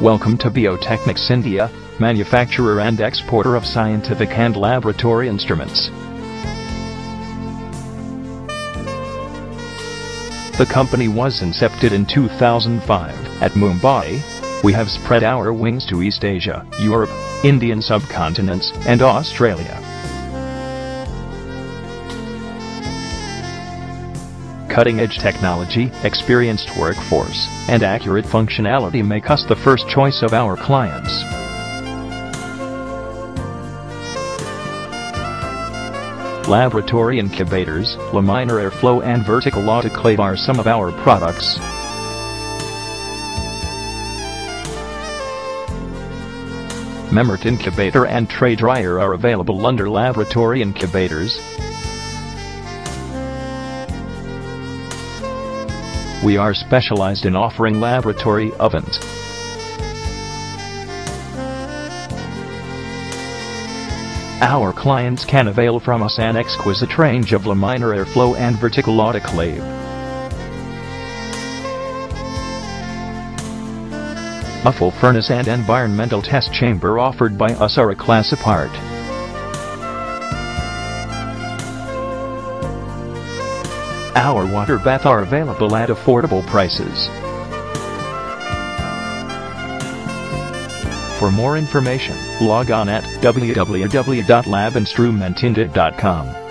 Welcome to Bio Technics India, manufacturer and exporter of scientific and laboratory instruments. The company was incepted in 2005 at Mumbai. We have spread our wings to East Asia, Europe, Indian subcontinents, and Australia. Cutting-edge technology, experienced workforce, and accurate functionality make us the first choice of our clients. Laboratory incubators, laminar airflow and vertical autoclave are some of our products. Memmert incubator and tray dryer are available under laboratory incubators. We are specialized in offering laboratory ovens. Our clients can avail from us an exquisite range of laminar airflow and vertical autoclave. Muffle furnace and environmental test chamber offered by us are a class apart. Our water bath are available at affordable prices. For more information, log on at www.labinstrumentindia.com.